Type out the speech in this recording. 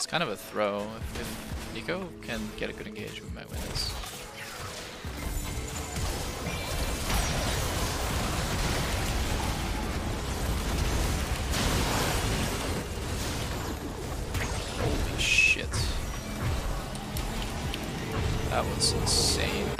It's kind of a throw. If Neeko can get a good engage, we might win this. Holy shit. That was insane.